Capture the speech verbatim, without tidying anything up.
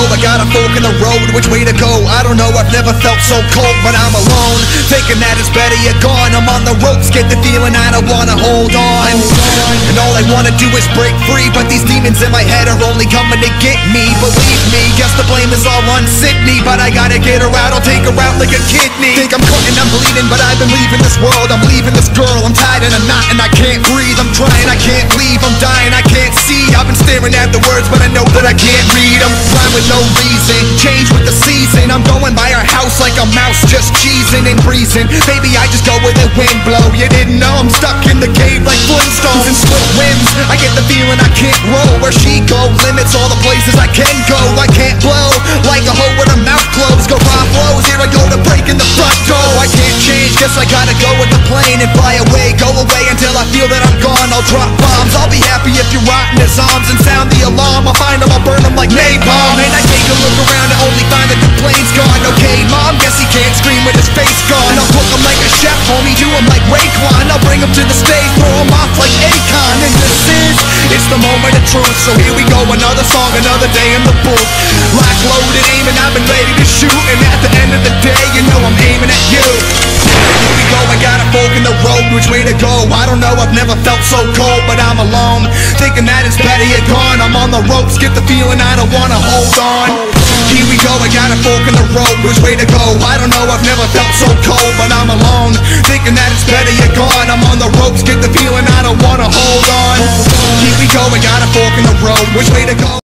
cold. I got a fork in the road, which way to go? I don't know, I've never felt so cold. But I'm alone, thinking that it's better you're gone. I'm on the ropes, get the feeling I don't wanna hold on. And all I wanna do is break free, but these demons in my head are only coming to get me. Believe me, guess the blame is all on Sydney. But I gotta get her out, I'll take her out like a kidney. Think I'm caught and I'm bleeding, but I've been leaving this world. I'm leaving this girl, I'm tired and I'm not, and I can't breathe. I'm trying, I can't leave, I'm dying, I can't see. I've been staring at the words, but I know that I can't read. I'm flying with no reason, change with the season. I'm going by her house like a mouse, just cheesing and breezing. Baby, I just go with the wind blow. You didn't know I'm stuck in the cave like Flintstones. And split winds, I get the feeling I can't roll. Where she go limits all the places I can go. I can't blow like a hoe with her mouth closed. Go rob blows, here I go to break in the front door. I can't change, guess I gotta go with the plane and fly away. Go away until I feel that I'm gone. I'll drop bombs, I'll be happy if you rot in his arms. And sound the alarm, I'll find him, I'll burn him like napalm. And I take a look around and only find that the plane's gone. Okay mom, guess he can't scream with his face gone. I'll cook him like a chef, homie, do him like Raekwon. I'll bring him to the stage, throw him off like Akon. And this is, it's the moment of truth. So here we go, another song, another day in the booth. Lock, loaded, aiming, I've been ready to shoot. And at the end of the day, you know I'm aiming at you. Here we go, I got a fork in the road, which way to go? I don't know, I've never felt so cold. But I'm alone, thinking that it's better you're gone. I'm on the ropes, get the feeling I don't wanna hold on. Here we go, I got a fork in the road, which way to go? I don't know, I've never felt so cold. But I'm alone, thinking that it's better you're gone. I'm on the ropes, get the feeling I don't wanna hold on. Here we go, I got a fork in the road, which way to go?